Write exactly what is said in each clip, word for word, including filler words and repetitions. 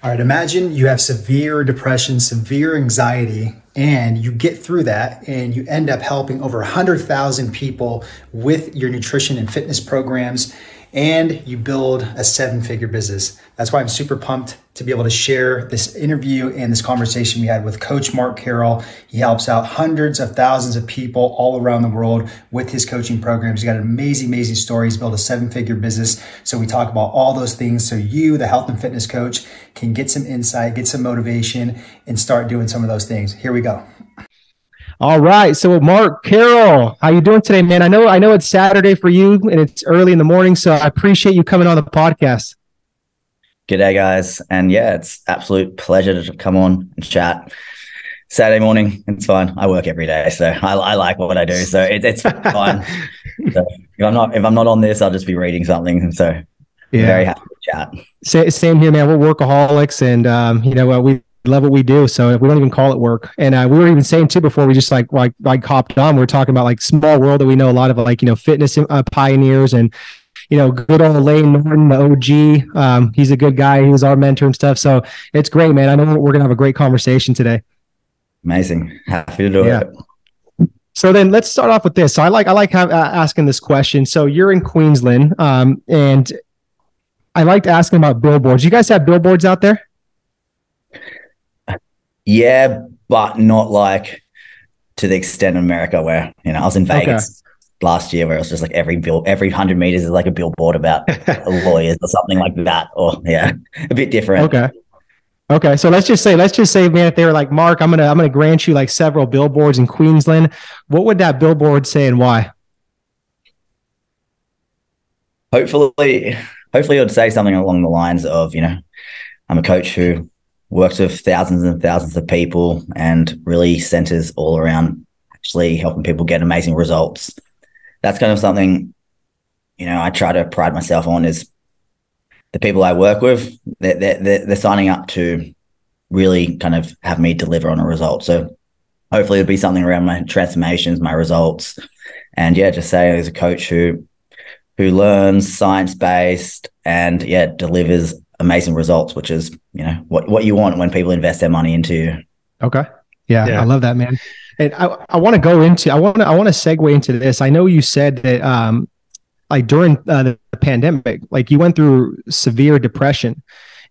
All right, imagine you have severe depression, severe anxiety, and you get through that and you end up helping over one hundred thousand people with your nutrition and fitness programs, and you build a seven-figure business. That's why I'm super pumped to be able to share this interview and this conversation we had with Coach Mark Carroll. He helps out hundreds of thousands of people all around the world with his coaching programs. He's got an amazing, amazing story. He's built a seven-figure business. So we talk about all those things so you, the health and fitness coach, can get some insight, get some motivation, and start doing some of those things. Here we go. All right, so Mark Carroll, how you doing today, man? I know, I know it's Saturday for you, and it's early in the morning, so I appreciate you coming on the podcast. G'day, guys, and yeah, it's absolute pleasure to come on and chat. Saturday morning, it's fine. I work every day, so I, I like what I do, so it, it's fine. So if I'm not, if I'm not on this, I'll just be reading something. So yeah, very happy to chat. Sa- same here, man. We're workaholics, and um, you know, uh, we. love what we do, so we don't even call it work. And uh, we were even saying too before we just like like like hopped on, we we're talking about like small world that we know a lot of, like, you know, fitness uh, pioneers, and you know, good old Lane Norton, the O G. Um, he's a good guy. He was our mentor and stuff. So it's great, man. I know we're gonna have a great conversation today. Amazing, happy to do yeah. it. So then let's start off with this. So I like I like have, uh, asking this question. So you're in Queensland, um, and I like to ask about billboards. You guys have billboards out there? Yeah, but not like to the extent of America where, you know, I was in Vegas okay. last year where it was just like every bill, every hundred meters is like a billboard about lawyers or something like that. Or yeah, a bit different. Okay. Okay. So let's just say, let's just say, man, if they were like, Mark, I'm going to, I'm going to grant you like several billboards in Queensland. What would that billboard say and why? Hopefully, hopefully it would say something along the lines of, you know, I'm a coach who works with thousands and thousands of people and really centers all around actually helping people get amazing results. That's kind of something, you know, I try to pride myself on is the people I work with, they're, they're, they're signing up to really kind of have me deliver on a result. So hopefully it'll be something around my transformations, my results. And yeah, just say as a coach who, who learns science-based and yeah, delivers amazing results, which is, you know, what, what you want when people invest their money into you. Okay. Yeah, yeah. I love that, man. And I, I want to go into, I want to, I want to segue into this. I know you said that, um, like during uh, the pandemic, like you went through severe depression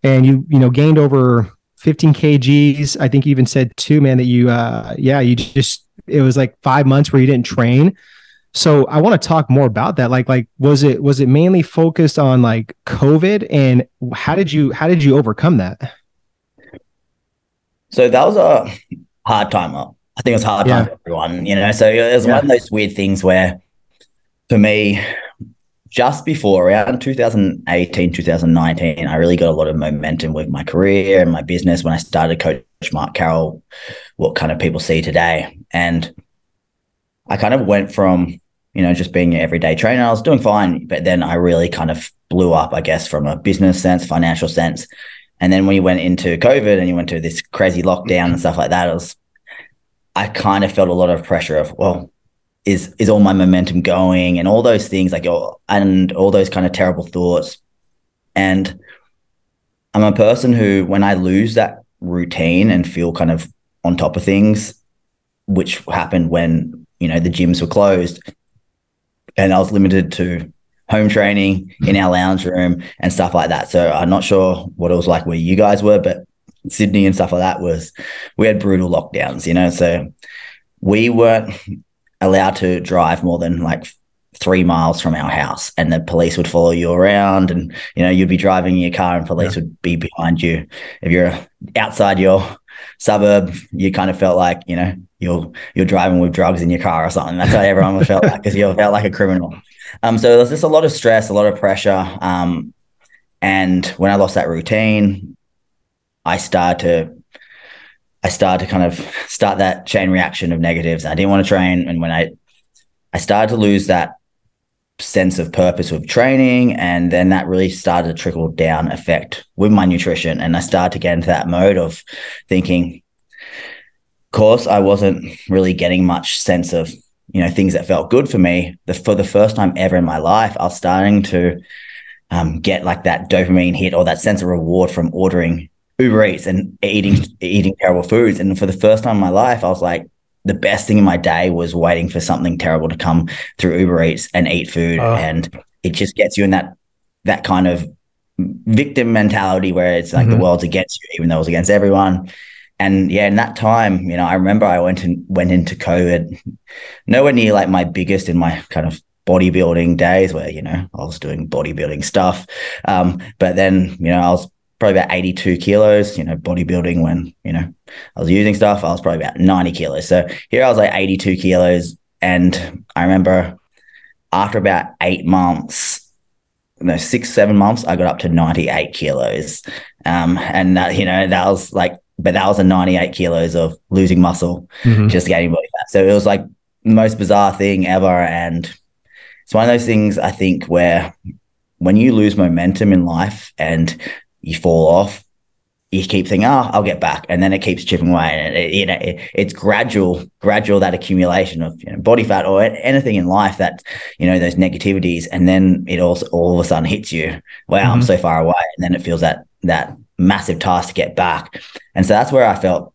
and you, you know, gained over fifteen kilograms. I think you even said too, man, that you, uh, yeah, you just, it was like five months where you didn't train. So I want to talk more about that. Like, like, was it, was it mainly focused on like COVID, and how did you, how did you overcome that? So that was a hard time. I think it was a hard yeah. time for everyone, you know? So it was yeah. one of those weird things where for me, just before around two thousand eighteen, two thousand nineteen, I really got a lot of momentum with my career and my business when I started Coach Mark Carroll, what kind of people see today. And I kind of went from, you know, just being an everyday trainer. I was doing fine, but then I really kind of blew up, I guess, from a business sense, financial sense. And then when you went into COVID and you went to this crazy lockdown and stuff like that, it was, I kind of felt a lot of pressure of, well, is is all my momentum going and all those things, like, oh, and all those kind of terrible thoughts. And I'm a person who, when I lose that routine and feel kind of on top of things, which happened when, you know, the gyms were closed and I was limited to home training in our lounge room and stuff like that. So I'm not sure what it was like where you guys were, but Sydney and stuff like that was, we had brutal lockdowns, you know, so we weren't allowed to drive more than like three miles from our house, and the police would follow you around, and, you know, you'd be driving in your car and police yeah. would be behind you. If you're outside your suburb, you kind of felt like, you know, you're you're driving with drugs in your car or something. That's how everyone felt like, because you felt like a criminal. Um, so there's just a lot of stress, a lot of pressure. Um, and when I lost that routine, I started to, I started to kind of start that chain reaction of negatives. I didn't want to train, and when I, I started to lose that sense of purpose with training, and then that really started a trickle down effect with my nutrition, and I started to get into that mode of thinking. Course, I wasn't really getting much sense of, you know, things that felt good for me. The, for the first time ever in my life, I was starting to um, get like that dopamine hit or that sense of reward from ordering Uber Eats and eating eating terrible foods. And for the first time in my life, I was like, the best thing in my day was waiting for something terrible to come through Uber Eats and eat food. Oh. And it just gets you in that that kind of victim mentality where it's like, mm-hmm. the world's against you, even though it was against everyone. And yeah, in that time, you know, I remember I went and in, went into COVID, nowhere near like my biggest in my kind of bodybuilding days where, you know, I was doing bodybuilding stuff. Um, but then, you know, I was probably about eighty-two kilos, you know, bodybuilding when, you know, I was using stuff, I was probably about ninety kilos. So here I was like eighty-two kilos. And I remember after about eight months, no, six, seven months, I got up to ninety-eight kilos. Um, and that, you know, that was like, but that was a ninety-eight kilos of losing muscle, mm-hmm. just gaining body fat. So it was like the most bizarre thing ever. And it's one of those things, I think, where when you lose momentum in life and you fall off, you keep thinking, oh, I'll get back. And then it keeps chipping away. And it, you know, it, it's gradual, gradual, that accumulation of, you know, body fat or anything in life that, you know, those negativities. And then it also all of a sudden hits you. Wow, mm-hmm. I'm so far away. And then it feels that, that massive task to get back. And so that's where I felt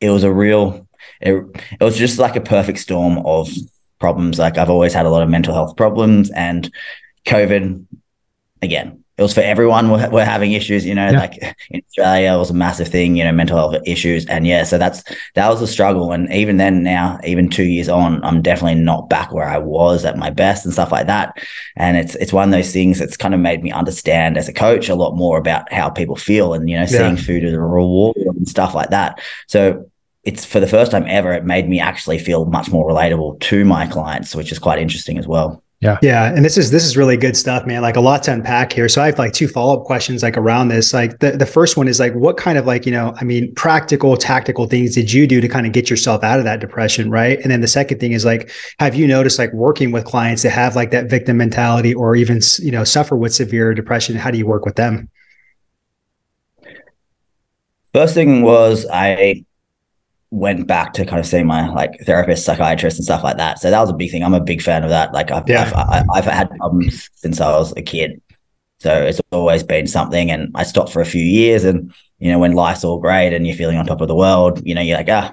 it was a real, it, it was just like a perfect storm of problems. Like I've always had a lot of mental health problems, and COVID, again, it was for everyone. We're, we're having issues, you know, yeah. like in Australia, it was a massive thing, you know, mental health issues. And yeah, so that's, that was a struggle. And even then now, even two years on, I'm definitely not back where I was at my best and stuff like that. And it's, it's one of those things that's kind of made me understand as a coach a lot more about how people feel and, you know, seeing yeah. food as a reward and stuff like that. So it's for the first time ever, it made me actually feel much more relatable to my clients, which is quite interesting as well. Yeah. Yeah. And this is, this is really good stuff, man. Like a lot to unpack here. So I have like two follow-up questions like around this. Like the, the first one is like, what kind of like, you know, I mean, practical, tactical things did you do to kind of get yourself out of that depression? Right. And then the second thing is like, have you noticed like working with clients that have like that victim mentality or even, you know, suffer with severe depression? How do you work with them? First thing was I went back to kind of seeing my like therapist, psychiatrist and stuff like that. So that was a big thing. I'm a big fan of that. Like I've, yeah. I've, I, I've had problems since I was a kid. So it's always been something, and I stopped for a few years, and, you know, when life's all great and you're feeling on top of the world, you know, you're like, ah,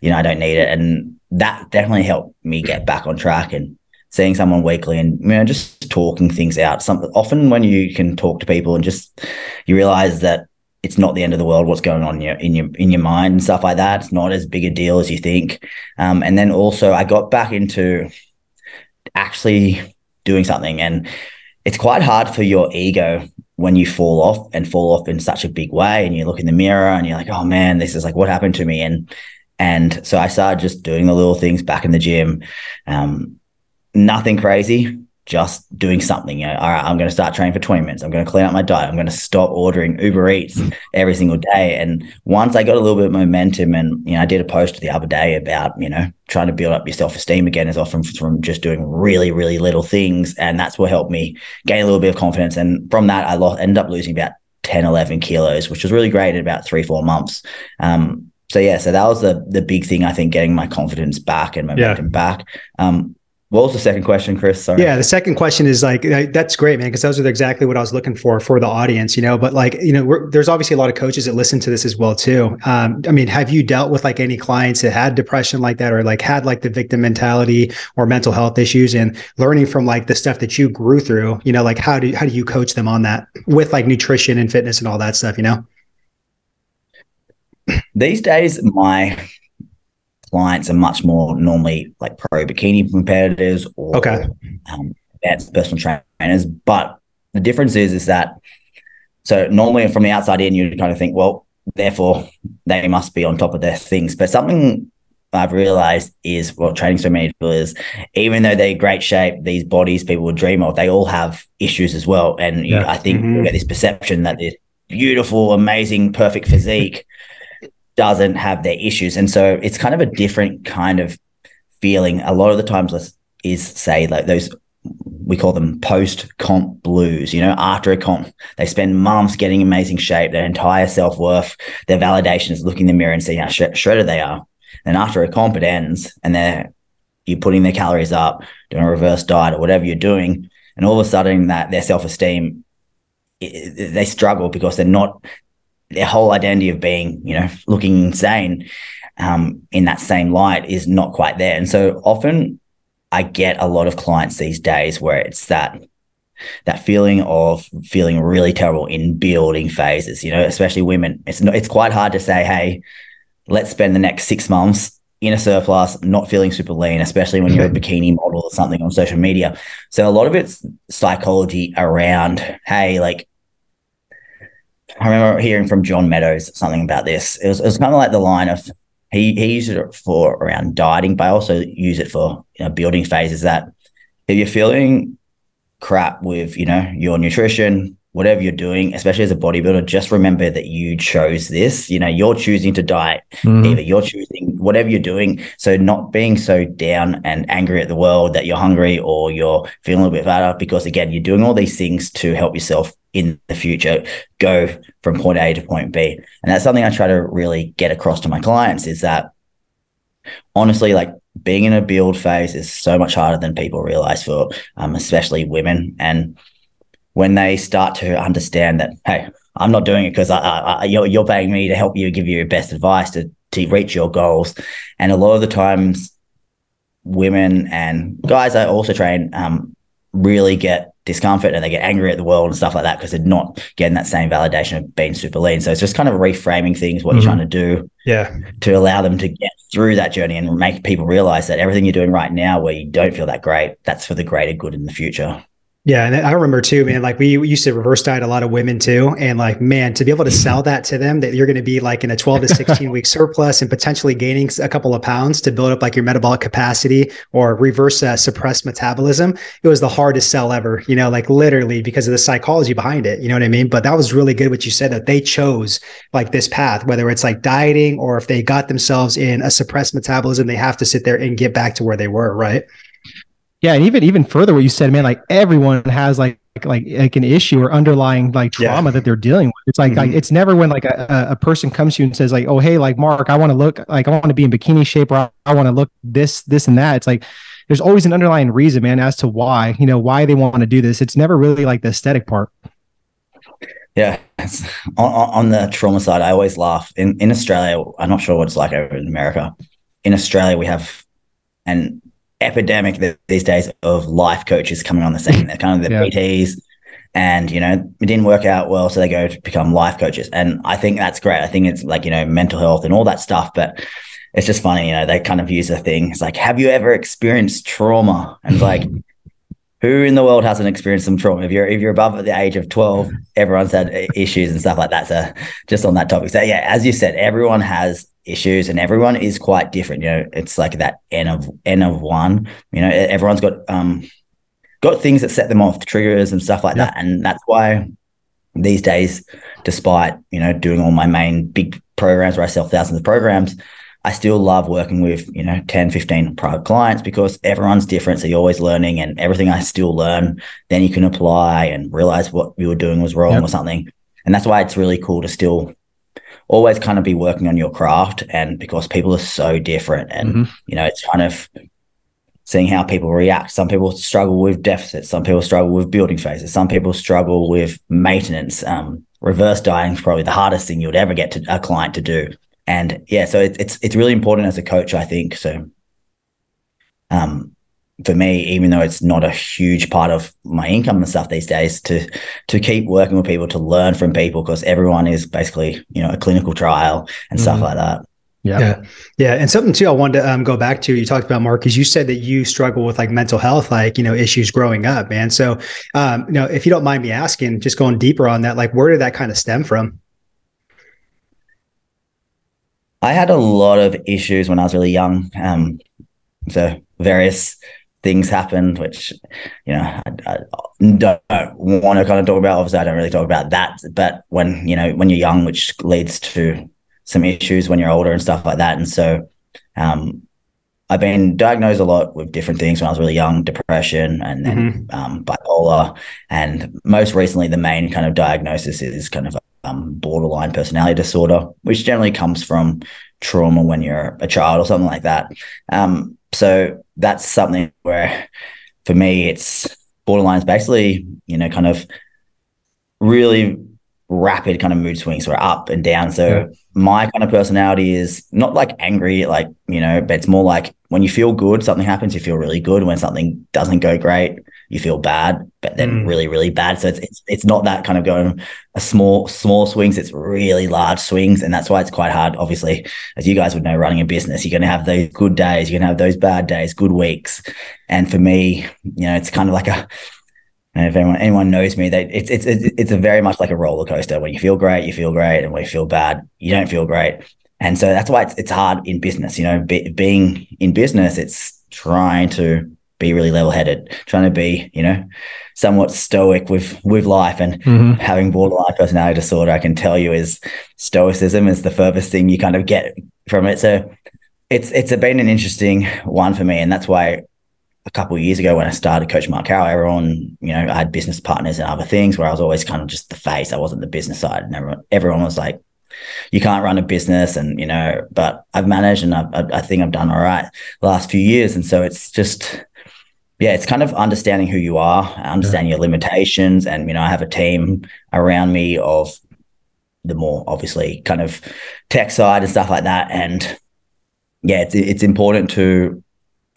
you know, I don't need it. And that definitely helped me get back on track, and seeing someone weekly and, you know, just talking things out. Some, often when you can talk to people and just, you realize that it's not the end of the world what's going on in your, in your in your mind and stuff like that. It's not as big a deal as you think. Um, and then also I got back into actually doing something. And it's quite hard for your ego when you fall off and fall off in such a big way, and you look in the mirror and you're like, oh man, this is like what happened to me. And and so I started just doing the little things back in the gym. Um, nothing crazy. Just doing something, you know, all right, I'm going to start training for twenty minutes. I'm going to clean up my diet. I'm going to stop ordering Uber Eats every single day. And once I got a little bit of momentum, and, you know, I did a post the other day about, you know, trying to build up your self-esteem again is often from just doing really, really little things. And that's what helped me gain a little bit of confidence. And from that, I lost, ended up losing about ten, eleven kilos, which was really great in about three, four months. Um, so yeah, so that was the the big thing, I think, getting my confidence back and momentum yeah. back. Um, What was the second question, Chris? Sorry. Yeah, the second question is like, that's great, man, because those are exactly what I was looking for for the audience, you know, but like, you know, we're, there's obviously a lot of coaches that listen to this as well, too. Um, I mean, have you dealt with like any clients that had depression like that, or like had like the victim mentality or mental health issues, and learning from like the stuff that you grew through, you know, like how do, how do you coach them on that with like nutrition and fitness and all that stuff, you know? These days, my clients are much more normally like pro bikini competitors or okay. um, advanced personal trainers. But the difference is, is that, so normally from the outside in, you kind of think, well, therefore they must be on top of their things. But something I've realized is, well, training so many people is, even though they're in great shape, these bodies people would dream of, they all have issues as well. And yeah. you know, I think mm-hmm. we get this perception that this beautiful, amazing, perfect physique doesn't have their issues. And so it's kind of a different kind of feeling. A lot of the times is, say, like those, we call them post-comp blues, you know, after a comp. They spend months getting amazing shape, their entire self-worth, their validation is looking in the mirror and seeing how sh- shredded they are. And after a comp, it ends, and they're, you're putting their calories up, doing a reverse diet or whatever you're doing, and all of a sudden that their self-esteem, it, they struggle because they're not their whole identity of being, you know, looking insane um, in that same light is not quite there. And so often I get a lot of clients these days where it's that that feeling of feeling really terrible in building phases, you know, especially women. It's not, it's quite hard to say, hey, let's spend the next six months in a surplus, not feeling super lean, especially when you're a bikini model or something on social media. So a lot of it's psychology around, hey, like, I remember hearing from John Meadows something about this. It was, it was kind of like the line of, he, he used it for around dieting, but I also use it for, you know, building phases, that if you're feeling crap with, you know, your nutrition, whatever you're doing, especially as a bodybuilder, just remember that you chose this. You know, you're choosing to diet, mm. either you're choosing whatever you're doing. So not being so down and angry at the world that you're hungry or you're feeling a little bit fatter, because again, you're doing all these things to help yourself in the future go from point A to point B. And that's something I try to really get across to my clients, is that honestly, like, being in a build phase is so much harder than people realize for um, especially women. And when they start to understand that, hey, I'm not doing it because I, I, I, you're, you're paying me to help you, give you your best advice to, to reach your goals. And a lot of the times women and guys I also train um, really get discomfort and they get angry at the world and stuff like that because they're not getting that same validation of being super lean. So it's just kind of reframing things, what mm-hmm. you're trying to do, yeah, to allow them to get through that journey and make people realize that everything you're doing right now where you don't feel that great, that's for the greater good in the future. Yeah. And I remember too, man, like we, we used to reverse diet a lot of women too. And like, man, to be able to sell that to them, that you're going to be like in a twelve to sixteen week surplus and potentially gaining a couple of pounds to build up like your metabolic capacity or reverse uh, suppressed metabolism. It was the hardest sell ever, you know, like literally because of the psychology behind it. You know what I mean? But that was really good what you said, that they chose like this path, whether it's like dieting or if they got themselves in a suppressed metabolism, they have to sit there and get back to where they were. Right. Yeah. And even, even further what you said, man, like everyone has like, like, like an issue or underlying like trauma yeah. that they're dealing with. It's like, mm-hmm. like, it's never when like a, a person comes to you and says like, oh, hey, like Mark, I want to look like, I want to be in bikini shape, or I, I want to look this, this and that. It's like, there's always an underlying reason, man, as to why, you know, why they want to do this. It's never really like the aesthetic part. Yeah. On, on the trauma side, I always laugh in, in Australia. I'm not sure what it's like over in America. In Australia, we have an epidemic these days of life coaches coming on the scene. They're kind of the yeah. P Ts, and you know, it didn't work out well, so they go to become life coaches. And I think that's great. I think it's like, you know, mental health and all that stuff, but it's just funny, you know, they kind of use the thing. It's like, have you ever experienced trauma? And it's like, who in the world hasn't experienced some trauma? If you're if you're above the age of twelve, everyone's had issues and stuff like that. So just on that topic. So yeah, as you said, everyone has issues and everyone is quite different. You know, it's like that N of N of one. You know, everyone's got um got things that set them off, triggers and stuff like yeah. that. And that's why these days, despite, you know, doing all my main big programs where I sell thousands of programs, I still love working with, you know, ten, fifteen private clients, because everyone's different. So you're always learning, and everything I still learn, then you can apply and realize what you were doing was wrong yep. or something. And that's why it's really cool to still always kind of be working on your craft, and because people are so different, and mm-hmm. you know, it's kind of seeing how people react. Some people struggle with deficits, some people struggle with building phases, some people struggle with maintenance. Um, reverse dieting is probably the hardest thing you would ever get to a client to do. And yeah, so it, it's it's really important as a coach, I think. So um for me, even though it's not a huge part of my income and stuff these days, to to keep working with people, to learn from people, because everyone is basically, you know, a clinical trial and mm-hmm. stuff like that. Yeah. yeah. Yeah. And something too, I wanted to um, go back to, you talked about, Mark, is you said that you struggle with like mental health, like, you know, issues growing up, man. So, um, you know, if you don't mind me asking, just going deeper on that, like, where did that kind of stem from? I had a lot of issues when I was really young. Um, so various things happened, which, you know, I, I don't, don't want to kind of talk about. Obviously, I don't really talk about that. But when, you know, when you're young, which leads to some issues when you're older and stuff like that. And so um, I've been diagnosed a lot with different things when I was really young, depression and then mm-hmm. um, bipolar. And most recently, the main kind of diagnosis is kind of Um, borderline personality disorder, which generally comes from trauma when you're a child or something like that. Um, so that's something where, for me, it's borderline is basically, you know, kind of really rapid kind of mood swings, so up and down. So yeah. my kind of personality is not like angry, like, you know, but it's more like when you feel good, something happens, you feel really good. When something doesn't go great, you feel bad, but then mm. really, really bad. So it's, it's it's not that kind of going a small, small swings. It's really large swings. And that's why it's quite hard. Obviously, as you guys would know, running a business, you're going to have those good days, you're going to have those bad days, good weeks. And for me, you know, it's kind of like a, and if anyone, anyone knows me, they, it's, it's, it's a very much like a roller coaster. When you feel great, you feel great. And when you feel bad, you don't feel great. And so that's why it's, it's hard in business, you know, be, being in business, it's trying to be really level-headed, trying to be, you know, somewhat stoic with with life. And mm-hmm. having borderline personality disorder, I can tell you, is stoicism is the furthest thing you kind of get from it. So it's it's been an interesting one for me, and that's why a couple of years ago when I started Coach Mark Carroll, everyone, you know, I had business partners and other things where I was always kind of just the face. I wasn't the business side, and everyone, everyone was like, you can't run a business, and, you know, but I've managed, and I've, I, I think I've done all right the last few years. And so it's just, yeah, it's kind of understanding who you are, understanding yeah. your limitations. And, you know, I have a team around me of the more obviously kind of tech side and stuff like that. And yeah, it's, it's important to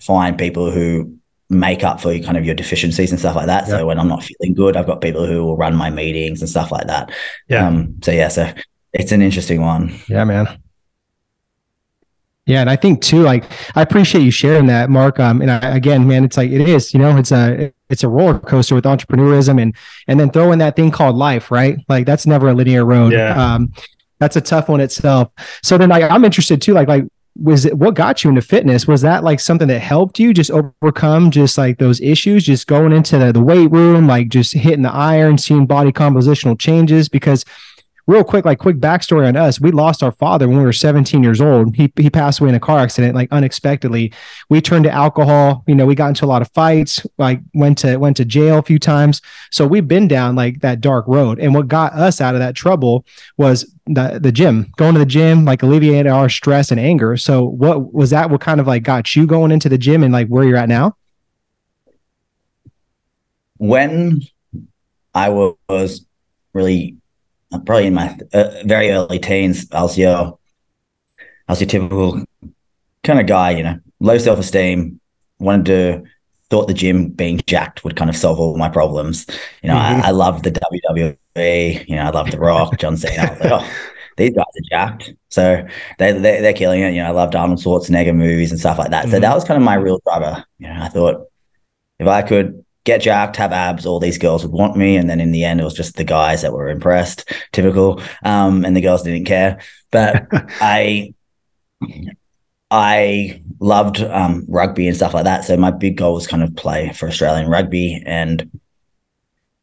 find people who make up for kind of your deficiencies and stuff like that. Yeah. So when I'm not feeling good, I've got people who will run my meetings and stuff like that. Yeah. Um, so yeah, so it's an interesting one. Yeah, man. Yeah. And I think too, like, I appreciate you sharing that, Mark. Um, and I, again, man, it's like, it is, you know, it's a, it's a roller coaster with entrepreneurism, and, and then throw in that thing called life, right? Like, that's never a linear road. Yeah. Um, that's a tough one itself. So then I, I'm interested too, like, like, was it, what got you into fitness? Was that like something that helped you just overcome just like those issues, just going into the, the weight room, like just hitting the iron, seeing body compositional changes? Because real quick, like quick backstory on us. We lost our father when we were seventeen years old. He he passed away in a car accident, like unexpectedly. We turned to alcohol. You know, we got into a lot of fights, like went to went to jail a few times. So we've been down like that dark road. And what got us out of that trouble was the the gym, going to the gym, like alleviated our stress and anger. So what was that? What kind of like got you going into the gym and like where you're at now? When I was really probably in my uh, very early teens, I was your, I was your typical kind of guy, you know, low self-esteem, wanted to, thought the gym being jacked would kind of solve all my problems. You know, mm-hmm. I, I loved the W W E, you know, I loved The Rock, John Cena. I was like, oh, these guys are jacked. So they, they, they're killing it. You know, I loved Arnold Schwarzenegger movies and stuff like that. Mm-hmm. So that was kind of my real driver. You know, I thought if I could get jacked, have abs, all these girls would want me. And then in the end, it was just the guys that were impressed, typical, um, and the girls didn't care. But I I loved um, rugby and stuff like that. So my big goal was kind of play for Australian rugby. And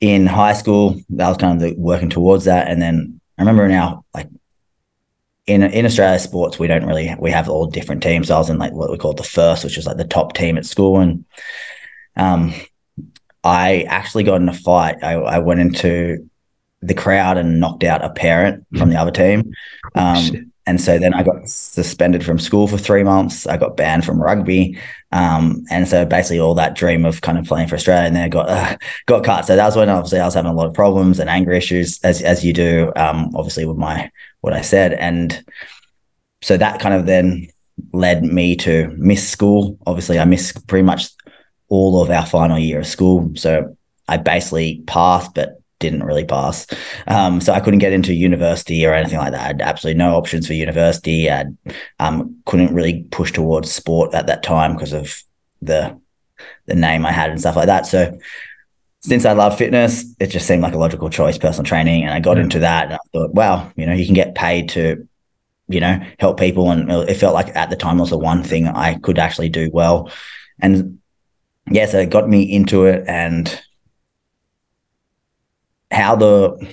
in high school, that was kind of the, working towards that. And then I remember now, like, In, in Australia sports, we don't really, we have all different teams. So I was in like what we call the first, which was like the top team at school. And um. I actually got in a fight. I, I went into the crowd and knocked out a parent from the other team. Um, oh, and so then I got suspended from school for three months. I got banned from rugby. Um, and so basically all that dream of kind of playing for Australia, and then I got, uh, got cut. So that was when obviously I was having a lot of problems and anger issues, as, as you do, um, obviously with my, what I said. And so that kind of then led me to miss school. Obviously I missed pretty much all of our final year of school. So I basically passed, but didn't really pass. Um, so I couldn't get into university or anything like that. I had absolutely no options for university. I um, couldn't really push towards sport at that time because of the the name I had and stuff like that. So since I love fitness, it just seemed like a logical choice, personal training. And I got yeah. into that, and I thought, wow, you know, you can get paid to, you know, help people. And it felt like at the time it was the one thing I could actually do well. And yeah, so it got me into it, and how the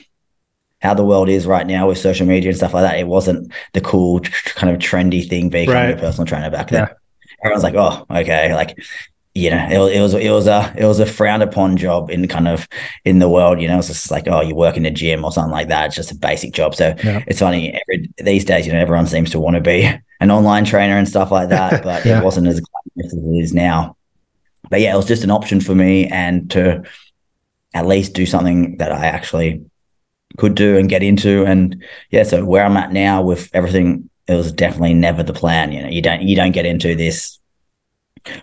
how the world is right now with social media and stuff like that, it wasn't the cool kind of trendy thing being right. a personal trainer back then. Yeah. Everyone's like, oh, okay, like, you know, it, it was it was a it was a frowned upon job in kind of in the world, you know. It's just like, oh, you work in a gym or something like that. It's just a basic job. So yeah. it's funny, every, these days, you know, everyone seems to want to be an online trainer and stuff like that, but yeah. it wasn't as glamorous as it is now. But yeah, it was just an option for me, and to at least do something that I actually could do and get into. And yeah, so where I'm at now with everything, it was definitely never the plan. You know, you don't you don't get into this.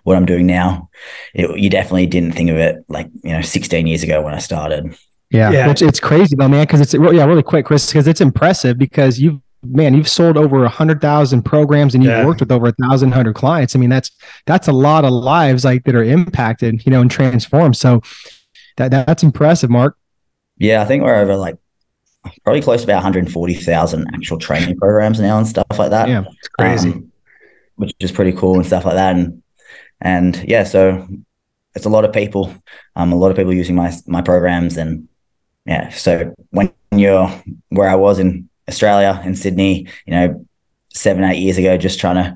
What I'm doing now, it, you definitely didn't think of it like, you know, sixteen years ago when I started. Yeah, yeah. It's, it's crazy though, man. Because it's yeah, really quick, Chris. Because it's impressive. Because you've man, you've sold over a hundred thousand programs, and you've yeah. worked with over a thousand hundred clients. I mean, that's that's a lot of lives like that are impacted, you know, and transformed. So that, that that's impressive, Mark. Yeah, I think we're over like probably close to about one hundred forty thousand actual training programs now and stuff like that. Yeah, it's crazy, um, which is pretty cool and stuff like that. And and yeah, so it's a lot of people, um, a lot of people using my my programs. And yeah, so when you're where I was in Australia, in Sydney, you know, seven eight years ago, just trying to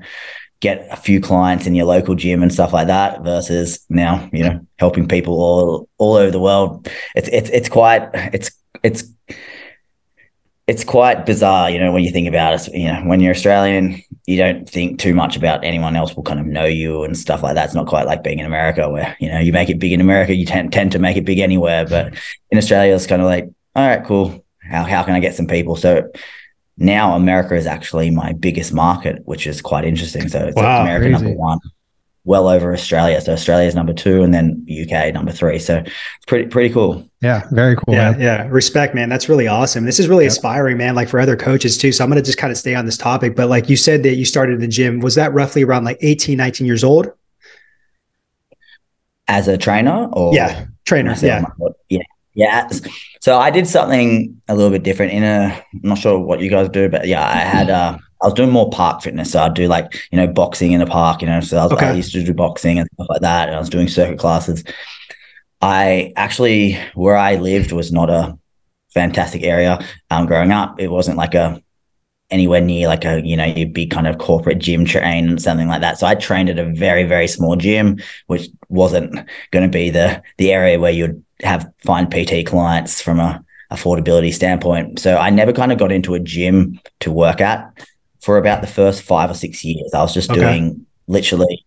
get a few clients in your local gym and stuff like that, versus now, you know, helping people all all over the world. It's it's it's quite it's it's. It's quite bizarre, you know, when you think about it. You know, when you're Australian, you don't think too much about anyone else will kind of know you and stuff like that. It's not quite like being in America where, you know, you make it big in America, you tend, tend to make it big anywhere. But in Australia, it's kind of like, all right, cool. How, how can I get some people? So now America is actually my biggest market, which is quite interesting. So it's wow, like America crazy. number one, well over Australia. So Australia is number two, and then U K number three. So it's pretty, pretty cool. Yeah. Very cool. Yeah. Man. Yeah. Respect, man. That's really awesome. This is really yep. inspiring, man, like for other coaches too. So I'm going to just kind of stay on this topic, but like you said that you started in the gym, was that roughly around like eighteen, nineteen years old? As a trainer or? Yeah. Trainer. Yeah. Yeah. Yeah. So I did something a little bit different in a, I'm not sure what you guys do, but yeah, I had a, uh, I was doing more park fitness. So I'd do like, you know, boxing in the park, you know, so I, was, okay. I used to do boxing and stuff like that. And I was doing circuit classes. I actually, where I lived was not a fantastic area. Um, growing up, it wasn't like a, anywhere near like a, you know, your big kind of corporate gym train and something like that. So I trained at a very, very small gym, which wasn't going to be the, the area where you'd have find P T clients from a affordability standpoint. So I never kind of got into a gym to work at. For about the first five or six years, I was just okay. doing literally.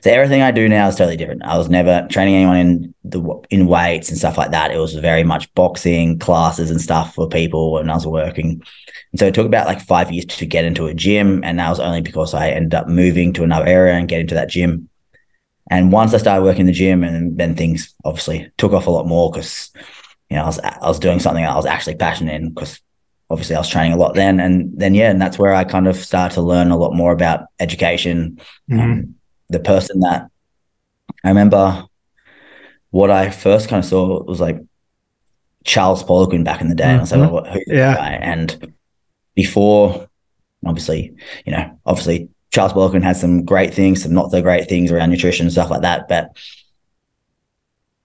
So everything I do now is totally different. I was never training anyone in the in weights and stuff like that. It was very much boxing classes and stuff for people, and I was working. And so it took about like five years to get into a gym, and that was only because I ended up moving to another area and getting to that gym. And once I started working in the gym, and then things obviously took off a lot more because you know I was I was doing something I was actually passionate in because. Obviously, I was training a lot then, and then yeah, and that's where I kind of started to learn a lot more about education. Mm-hmm. um, the person that I remember, what I first kind of saw was like Charles Poliquin back in the day, mm-hmm. and I was like, well, who's yeah. this guy? And before, obviously, you know, obviously Charles Poliquin had some great things, some not so great things around nutrition and stuff like that, but.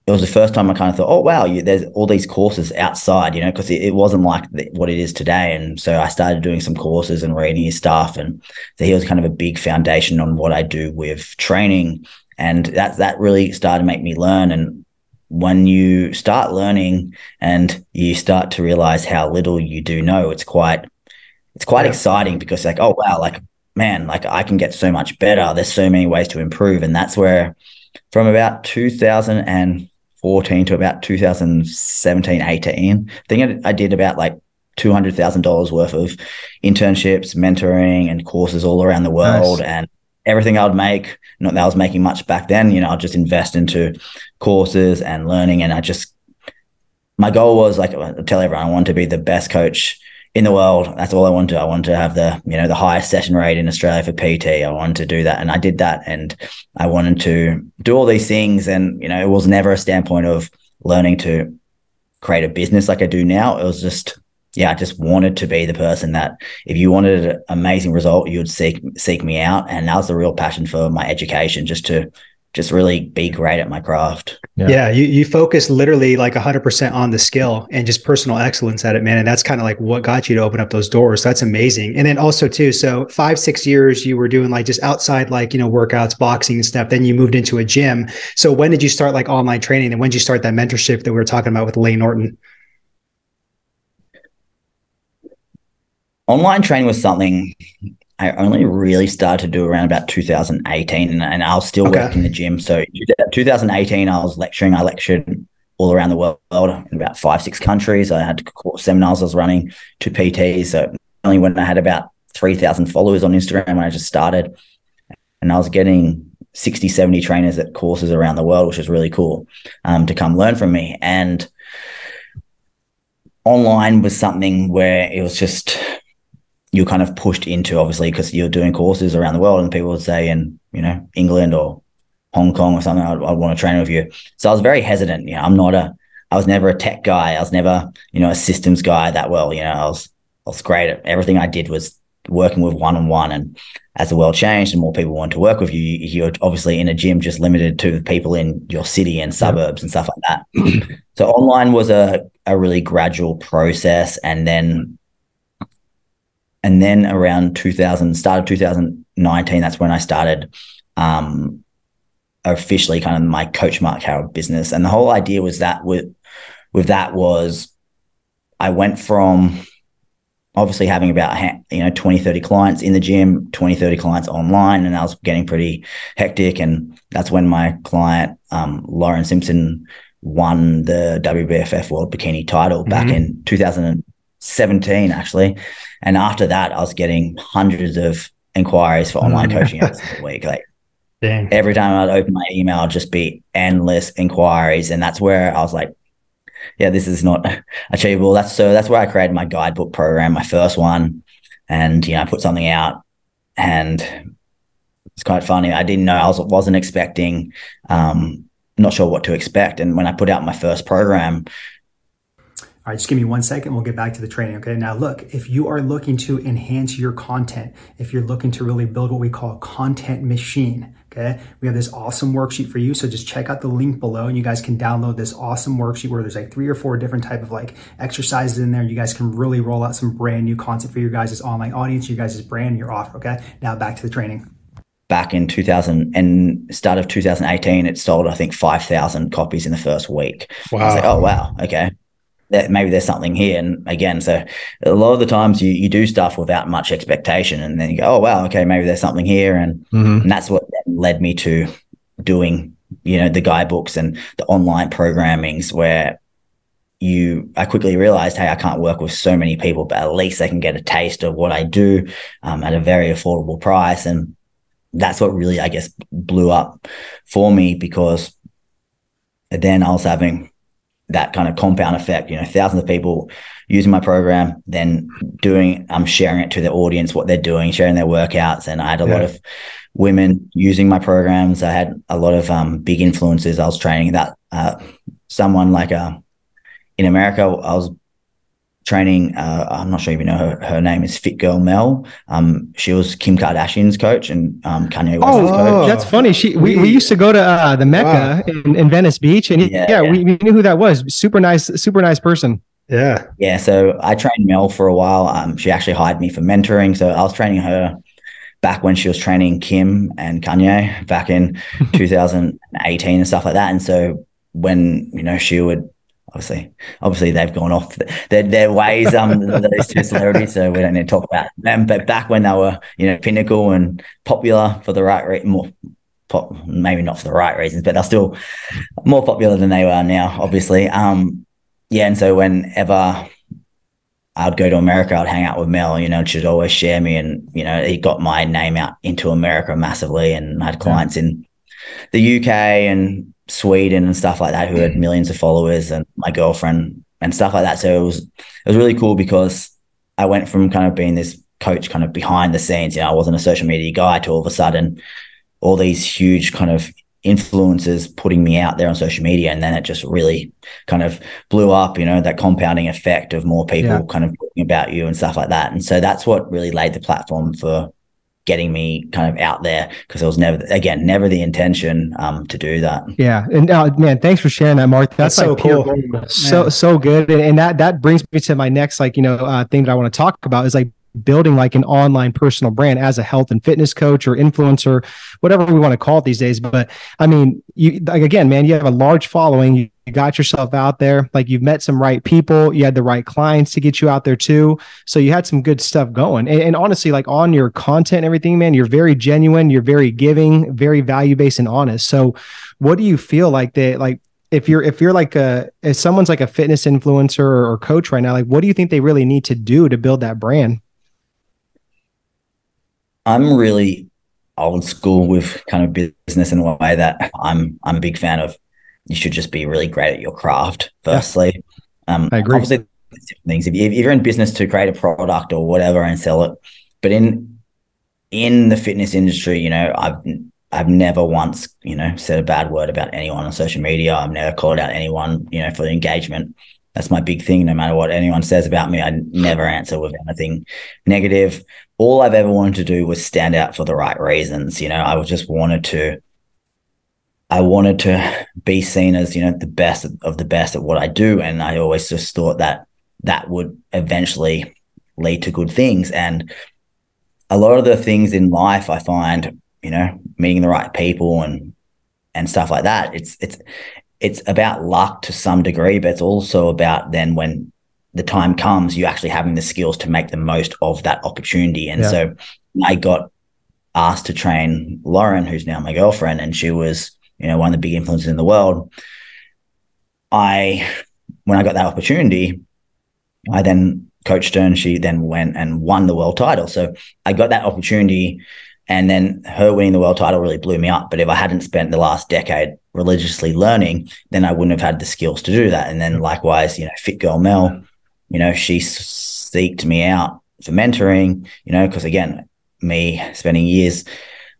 It was the first time I kind of thought, oh, wow, you, there's all these courses outside, you know, because it, it wasn't like the, what it is today. And so I started doing some courses and reading his stuff. And so he was kind of a big foundation on what I do with training. And that, that really started to make me learn. And when you start learning and you start to realize how little you do know, it's quite, it's quite yeah. exciting because like, oh, wow, like, man, like I can get so much better. There's so many ways to improve. And that's where from about two thousand and fourteen to about two thousand seventeen, eighteen. I think I, I did about like two hundred thousand dollars worth of internships, mentoring, and courses all around the world. Nice. And everything I would make, not that I was making much back then, you know, I'd just invest into courses and learning. And I just, my goal was like, I tell everyone, I wanted to be the best coach in the world. That's all I wanted to. I wanted to have the, you know, the highest session rate in Australia for P T. I wanted to do that. And I did that. And I wanted to do all these things. And, you know, it was never a standpoint of learning to create a business like I do now. It was just, yeah, I just wanted to be the person that if you wanted an amazing result, you would seek, seek me out. And that was the real passion for my education, just to just really be great at my craft. Yeah. yeah you, you focus literally like a hundred percent on the skill and just personal excellence at it, man. And that's kind of like what got you to open up those doors. So that's amazing. And then also too, so five, six years you were doing like just outside, like, you know, workouts, boxing and stuff. Then you moved into a gym. So when did you start like online training, and when did you start that mentorship that we were talking about with Lane Norton? Online training was something I only really started to do around about two thousand eighteen, and, and I was still okay. working in the gym. So two thousand eighteen, I was lecturing. I lectured all around the world in about five, six countries. I had course seminars I was running to P Ts. So only when I had about three thousand followers on Instagram when I just started, and I was getting sixty, seventy trainers at courses around the world, which is really cool, um, to come learn from me. And online was something where it was just, you're kind of pushed into, obviously, because you're doing courses around the world and people would say in, you know, England or Hong Kong or something, I'd, I'd want to train with you. So I was very hesitant. You know, I'm not a, I was never a tech guy. I was never, you know, a systems guy that well, you know, I was, I was great at everything I did was working with one-on-one. And as the world changed and more people wanted to work with you, you're obviously in a gym just limited to people in your city and suburbs and stuff like that. So online was a, a really gradual process. And then, and then around two thousand, started two thousand nineteen, that's when I started, um, officially kind of my Coach Mark Carroll business. And the whole idea was that with, with that was I went from obviously having about, you know, twenty, thirty clients in the gym, twenty, thirty clients online, and I was getting pretty hectic. And that's when my client, um, Lauren Simpson, won the W B F F World Bikini title mm-hmm. back in two thousand seventeen, actually. And after that, I was getting hundreds of inquiries for online mm-hmm. coaching hours a week. Like, Dang. Every time I'd open my email, it'd just be endless inquiries. And that's where I was like, yeah, this is not achievable. That's so that's where I created my guidebook program, my first one. And, you know, I put something out, and it's quite funny. I didn't know, I was, wasn't expecting, um, not sure what to expect. And when I put out my first program, all right, just give me one second. We'll get back to the training, okay? Now, look, if you are looking to enhance your content, if you're looking to really build what we call a content machine, okay? We have this awesome worksheet for you. So just check out the link below and you guys can download this awesome worksheet where there's like three or four different type of like exercises in there. You guys can really roll out some brand new content for your guys' online audience, your guys' brand, your offer, okay? Now back to the training. Back in two thousand and start of two thousand eighteen, it sold, I think, five thousand copies in the first week. Wow. I was like, oh, wow, okay. That maybe there's something here. And again, so a lot of the times you, you do stuff without much expectation, and then you go, oh, wow, okay, maybe there's something here. And, mm-hmm. and that's what led me to doing, you know, the guidebooks and the online programmings where you, I quickly realized, hey, I can't work with so many people, but at least they can get a taste of what I do um, at a very affordable price. And that's what really, I guess, blew up for me, because then I was having that kind of compound effect, you know, thousands of people using my program, then doing, I'm um, sharing it to the audience, what they're doing, sharing their workouts. And I had a yeah. lot of women using my programs. I had a lot of um, big influencers I was training that uh, someone like uh, in America, I was training, uh, I'm not sure if you know her, her name is Fit Girl Mel. Um, she was Kim Kardashian's coach and um, Kanye West's oh, coach. Oh, that's funny. She we, we used to go to uh, the Mecca wow. in, in Venice Beach, and yeah, yeah, yeah. We, we knew who that was. Super nice, super nice person. Yeah, yeah. So I trained Mel for a while. Um, she actually hired me for mentoring. So I was training her back when she was training Kim and Kanye back in two thousand eighteen and stuff like that. And so when you know she would. Obviously, obviously they've gone off their, their ways, um, those two celebrities, so we don't need to talk about them. But back when they were, you know, pinnacle and popular for the right reason, more pop, maybe not for the right reasons, but they're still more popular than they are now, obviously. Um, yeah, and so whenever I'd go to America, I'd hang out with Mel, you know, she'd always share me, and, you know, it got my name out into America massively, and I had clients yeah. in the U K and Sweden and stuff like that who had millions of followers, and my girlfriend and stuff like that. So it was it was really cool, because I went from kind of being this coach kind of behind the scenes, you know, I wasn't a social media guy, to all of a sudden all these huge kind of influencers putting me out there on social media. And then it just really kind of blew up, you know, that compounding effect of more people yeah. kind of talking about you and stuff like that. And so that's what really laid the platform for getting me kind of out there, because it was never, again, never the intention um, to do that. Yeah. And uh, man, thanks for sharing that, Mark. That's, That's like so cool. Gold. So, so good. And, and that, that brings me to my next, like, you know, uh, thing that I want to talk about is like building like an online personal brand as a health and fitness coach or influencer, whatever we want to call it these days. But I mean, you, like, again, man, you have a large following, you, you got yourself out there, like you've met some right people, you had the right clients to get you out there too. So you had some good stuff going. And, and honestly, like on your content and everything, man, you're very genuine, you're very giving, very value-based and honest. So what do you feel like that, like, if you're, if you're like a, if someone's like a fitness influencer or coach right now, like what do you think they really need to do to build that brand? I'm really old school with kind of business in a way that I'm, I'm a big fan of. You should just be really great at your craft. Firstly, yeah. um, I agree. Obviously, things if, you, if you're in business to create a product or whatever and sell it, but in in the fitness industry, you know, I've I've never once, you know, said a bad word about anyone on social media. I've never called out anyone, you know, for the engagement. That's my big thing. No matter what anyone says about me, I never answer with anything negative. All I've ever wanted to do was stand out for the right reasons. You know, I just wanted to. I wanted to be seen as, you know, the best of the best at what I do. And I always just thought that that would eventually lead to good things. And a lot of the things in life I find, you know, meeting the right people and, and stuff like that, it's, it's, it's about luck to some degree, but it's also about then when the time comes, you actually having the skills to make the most of that opportunity. And yeah. so I got asked to train Lauren, who's now my girlfriend, and she was, you know, one of the big influences in the world. I, when I got that opportunity, I then coached her and she then went and won the world title. So I got that opportunity, and then her winning the world title really blew me up. But if I hadn't spent the last decade religiously learning, then I wouldn't have had the skills to do that. And then likewise, you know, Fit Girl Mel, you know, she seeked me out for mentoring, you know, because again, me spending years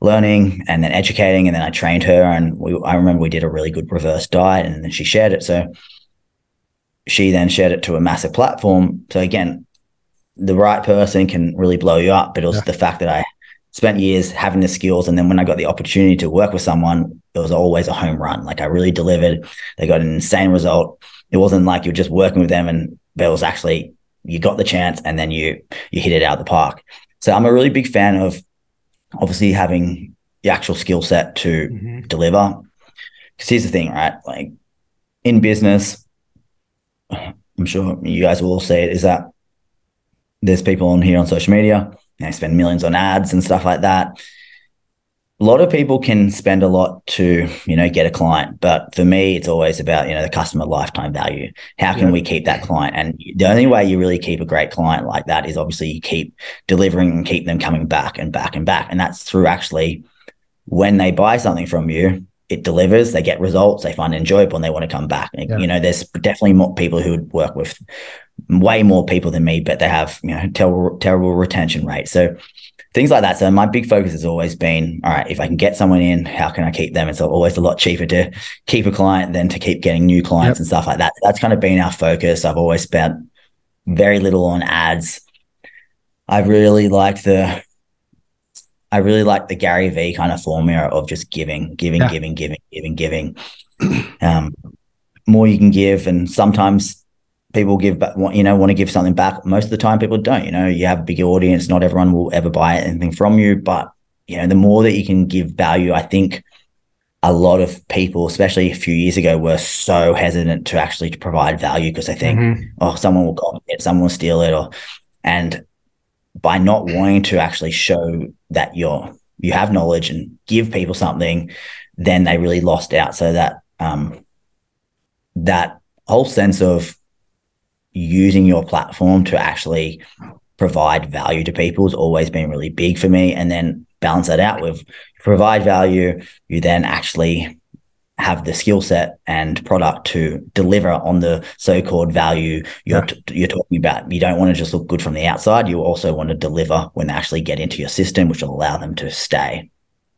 learning and then educating, and then I trained her, and we, I remember we did a really good reverse diet, and then she shared it. So she then shared it to a massive platform. So again, the right person can really blow you up, but also yeah. the fact that I spent years having the skills, and then when I got the opportunity to work with someone, it was always a home run. Like I really delivered. They got an insane result. It wasn't like you were just working with them, and but it was actually you got the chance, and then you you hit it out of the park. So I'm a really big fan of obviously having the actual skill set to mm-hmm. deliver. Because here's the thing, right? Like in business, I'm sure you guys will all see it, is that there's people on here on social media and they spend millions on ads and stuff like that. A lot of people can spend a lot to, you know, get a client. But for me, it's always about, you know, the customer lifetime value. How can yeah. we keep that client? And the only way you really keep a great client like that is obviously you keep delivering and keep them coming back and back and back. And that's through actually when they buy something from you, it delivers, they get results, they find it enjoyable, and they want to come back. And, yeah. you know, there's definitely more people who would work with way more people than me, but they have, you know, terrible, terrible retention rate. So things like that. So my big focus has always been, all right, if I can get someone in, how can I keep them? It's always a lot cheaper to keep a client than to keep getting new clients yep. and stuff like that. That's kind of been our focus. I've always spent very little on ads. I really like the, I really like the Gary Vee kind of formula of just giving, giving, yeah. giving, giving, giving, giving. Um, more you can give, and sometimes people give, but you know, want to give something back. Most of the time, people don't. You know, you have a big audience. Not everyone will ever buy anything from you, but you know, the more that you can give value, I think a lot of people, especially a few years ago, were so hesitant to actually provide value because they think, mm-hmm. oh, someone will copy it, someone will steal it, or and by not wanting to actually show that you're you have knowledge and give people something, then they really lost out. So that um, that whole sense of using your platform to actually provide value to people has always been really big for me. And then balance that out with provide value, you then actually have the skill set and product to deliver on the so-called value you're, yeah. you're talking about. You don't want to just look good from the outside. You also want to deliver when they actually get into your system, which will allow them to stay.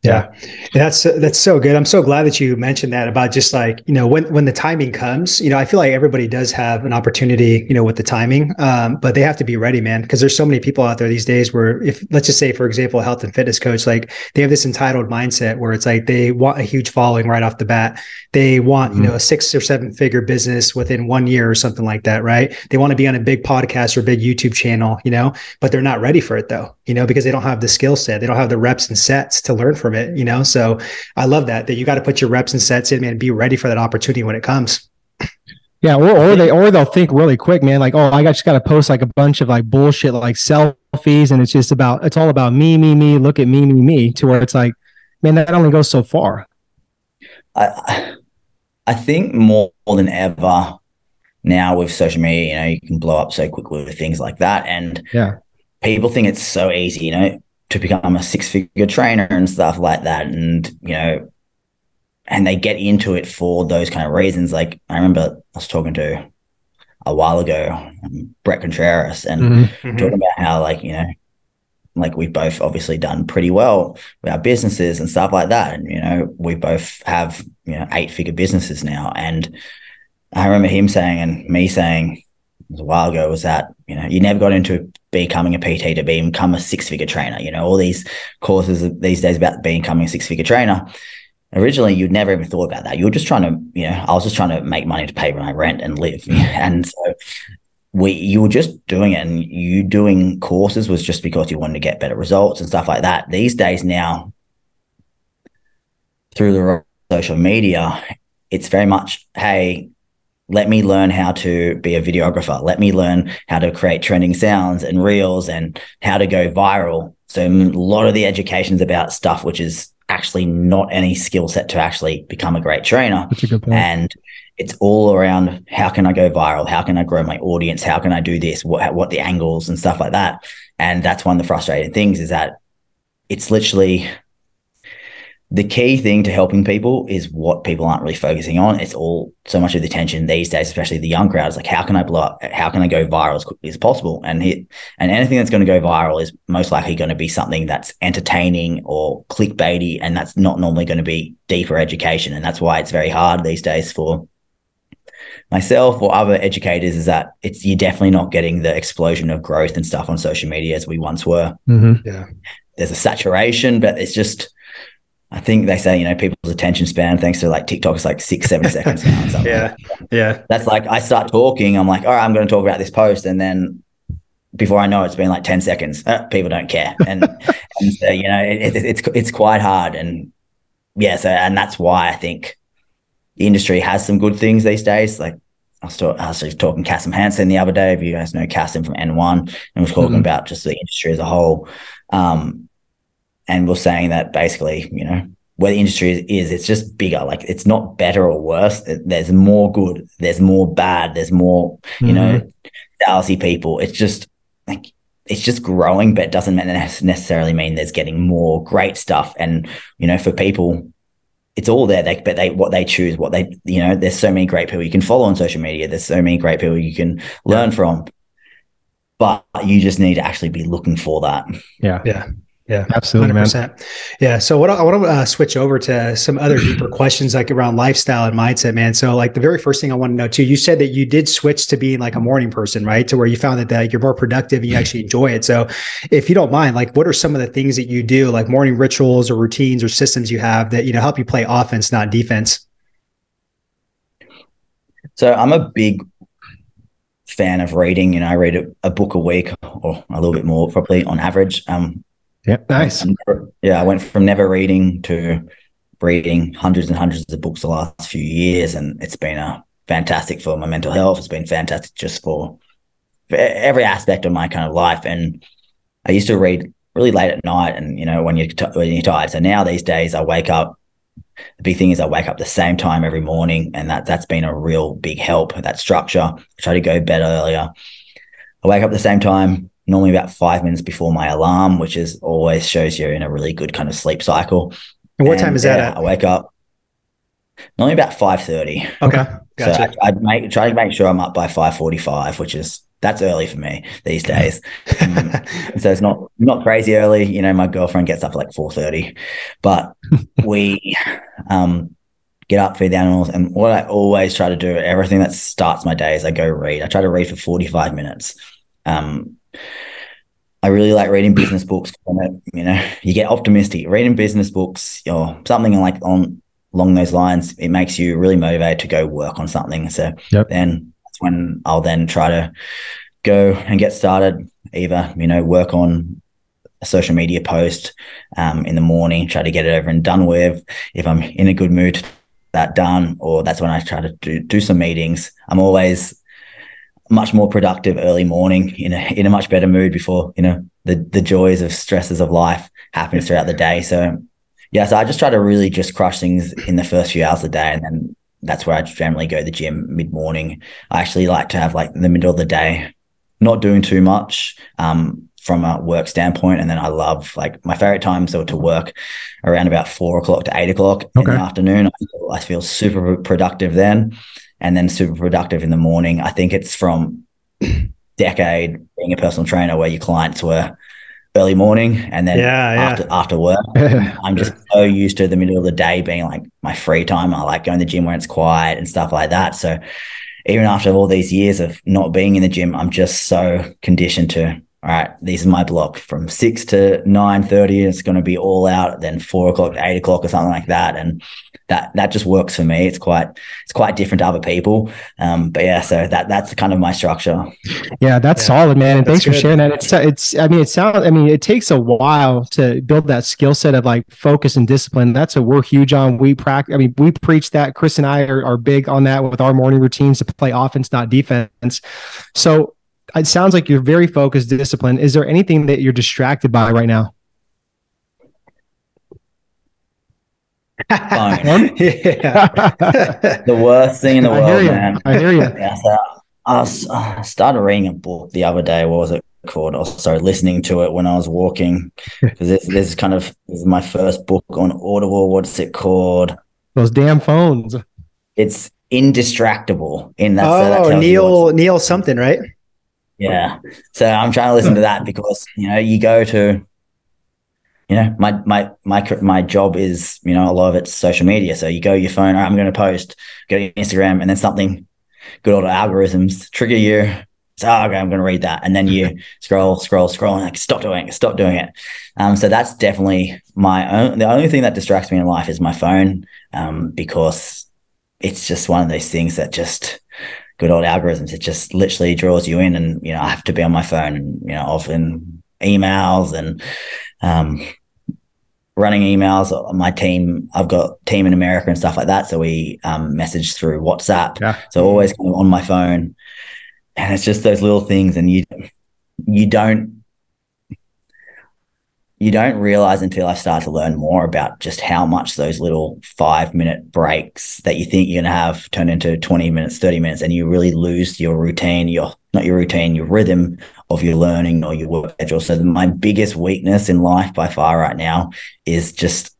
Yeah. That's, that's so good. I'm so glad that you mentioned that about just like, you know, when, when the timing comes, you know, I feel like everybody does have an opportunity, you know, with the timing, um, but they have to be ready, man. Cause there's so many people out there these days where if let's just say, for example, a health and fitness coach, like they have this entitled mindset where it's like, they want a huge following right off the bat. They want, you mm-hmm. know, a six or seven figure business within one year or something like that. Right. They want to be on a big podcast or big YouTube channel, you know, but they're not ready for it though, you know, because they don't have the skill set. They don't have the reps and sets to learn from it, you know? So I love that, that you got to put your reps and sets in, man, and be ready for that opportunity when it comes. Yeah. Or, or they, or they'll think really quick, man. Like, oh, I just got to post like a bunch of like bullshit, like selfies. And it's just about, it's all about me, me, me, look at me, me, me, to where it's like, man, that only goes so far. I, I think more than ever now with social media, you know, you can blow up so quickly with things like that. And yeah, people think it's so easy, you know, to become a six-figure trainer and stuff like that. And, you know, and they get into it for those kind of reasons. Like, I remember I was talking to a while ago, Brett Contreras, and mm-hmm. talking about how, like, you know, like we've both obviously done pretty well with our businesses and stuff like that. And, you know, we both have, you know, eight figure businesses now. And I remember him saying, and me saying a while ago, was that, you know, you never got into becoming a P T to become a six figure trainer. You know, all these courses these days about becoming a six figure trainer. Originally, you'd never even thought about that. You were just trying to, you know, I was just trying to make money to pay my rent and live. And so, We, you were just doing it, and you doing courses was just because you wanted to get better results and stuff like that. These days now, through the social media, it's very much, hey, let me learn how to be a videographer. Let me learn how to create trending sounds and reels and how to go viral. So a lot of the education's about stuff which is actually not any skill set to actually become a great trainer. That's a good point. And it's all around, how can I go viral? How can I grow my audience? How can I do this? What, what the angles and stuff like that? And that's one of the frustrating things, is that it's literally the key thing to helping people is what people aren't really focusing on. It's all so much of the attention these days, especially the young crowd, is like, how can I blow up? How can I go viral as quickly as possible? And he, and anything that's going to go viral is most likely going to be something that's entertaining or clickbaity, and that's not normally going to be deeper education. And that's why it's very hard these days for myself or other educators, is that it's you're definitely not getting the explosion of growth and stuff on social media as we once were. Mm-hmm. Yeah, there's a saturation, but it's just, I think they say, you know, people's attention span, thanks to like TikTok, is like six, seven seconds now or something. Yeah, yeah. That's like, I start talking, I'm like, all right, I'm going to talk about this post, and then before I know it, it's been like ten seconds. Uh, people don't care, and, and so, you know, it, it, it's it's quite hard, and yeah, so and that's why I think the industry has some good things these days. Like I was, talk, I was talking to Cassim Hansen the other day, if you guys know Cassim from N one, and we're talking mm-hmm. about just the industry as a whole. Um, and we're saying that basically, you know, where the industry is, is it's just bigger. Like, it's not better or worse. It, there's more good, there's more bad, there's more, mm-hmm. you know, salesy people. It's just like, it's just growing, but it doesn't necessarily mean there's getting more great stuff. And, you know, for people, it's all there, they, but they what they choose, what they, you know, there's so many great people you can follow on social media. There's so many great people you can learn from, but you just need to actually be looking for that. Yeah. Yeah. Yeah. Absolutely, one hundred percent. Man. Yeah. So what I, I want to uh, switch over to some other deeper questions, like around lifestyle and mindset, man. So like the very first thing I want to know too, you said that you did switch to being like a morning person, right? To where you found that, that you're more productive and you actually enjoy it. So if you don't mind, like what are some of the things that you do, like morning rituals or routines or systems you have that, you know, help you play offense, not defense? So I'm a big fan of reading. You know, I read a, a book a week or a little bit more probably on average. Um, Yeah, nice. Never, yeah, I went from never reading to reading hundreds and hundreds of books the last few years, and it's been a uh, fantastic for my mental health. It's been fantastic just for, for every aspect of my kind of life. And I used to read really late at night, and you know, when you're t- when you're tired. So now these days, I wake up. The big thing is I wake up the same time every morning, and that that's been a real big help. That structure. I try to go to bed earlier. I wake up the same time, normally about five minutes before my alarm, which is always shows you're in a really good kind of sleep cycle. And what and, time is that? Yeah, at? I wake up normally about five thirty. Okay. Gotcha. So I, I make, try to make sure I'm up by five forty-five, which is, that's early for me these days. um, so it's not, not crazy early. You know, my girlfriend gets up at like four thirty, but we um, get up, feed the animals. And what I always try to do, everything that starts my day, is I go read. I try to read for forty-five minutes. Um, I really like reading business books. You know, you get optimistic reading business books or something like on along those lines. It makes you really motivated to go work on something. So yep. Then that's when I'll then try to go and get started. Either, you know, work on a social media post um, in the morning, try to get it over and done with. If I'm in a good mood, that done, or that's when I try to do, do some meetings. I'm always much more productive early morning, in a, in a much better mood before, you know, the, the joys of stresses of life happens throughout the day. So yeah, so I just try to really just crush things in the first few hours of the day, and then that's where I generally go to the gym mid-morning. I actually like to have like the middle of the day, not doing too much um, from a work standpoint. And then I love, like, my favorite times are to work around about four o'clock to eight o'clock okay. in the afternoon. I feel, I feel super productive then, and then super productive in the morning. I think it's from decade being a personal trainer where your clients were early morning and then yeah, yeah. after after work. I'm just so used to the middle of the day being like my free time. I like going to the gym when it's quiet and stuff like that. So even after all these years of not being in the gym, I'm just so conditioned to, all right, these are my block from six to nine thirty. It's going to be all out. Then four o'clock to eight o'clock or something like that. And that that just works for me. It's quite it's quite different to other people. Um, but yeah, so that that's kind of my structure. Yeah, that's yeah. solid, man. And that's thanks good. for sharing that. It's it's. I mean, it sounds. I mean, it takes a while to build that skill set of like focus and discipline. That's what we're huge on. We practice. I mean, we preach that. Chris and I are are big on that with our morning routines to play offense, not defense. So it sounds like you're very focused, disciplined. Is there anything that you're distracted by right now? Phone. yeah. The worst thing in the I world, hear man. I hear you. Yeah, so I, was, I started reading a book the other day. What was it called? I was sorry, listening to it when I was walking, because this, this is kind of this is my first book on Audible. What's it called? Those damn phones. It's Indistractable. In that, oh, so that Neil, Neil something, right? Yeah. So I'm trying to listen to that because, you know, you go to, you know, my, my, my, my job is, you know, a lot of it's social media. So you go to your phone, all right, I'm going to post, go to Instagram, and then something, good old algorithms trigger you. So, oh, okay, I'm going to read that. And then you scroll, scroll, scroll, and like, stop doing it, stop doing it. Um, so that's definitely my own, the only thing that distracts me in life is my phone, um, because it's just one of those things that just, good old algorithms, it just literally draws you in. And, you know, I have to be on my phone, and, you know, often emails and um, running emails. My team, I've got team in America and stuff like that. So we um, message through WhatsApp. Yeah. So always on my phone, and it's just those little things. And you, you don't, you don't realize until I start to learn more about just how much those little five minute breaks that you think you're going to have turn into twenty minutes, thirty minutes, and you really lose your routine, your, not your routine, your rhythm of your learning or your work schedule. So my biggest weakness in life by far right now is just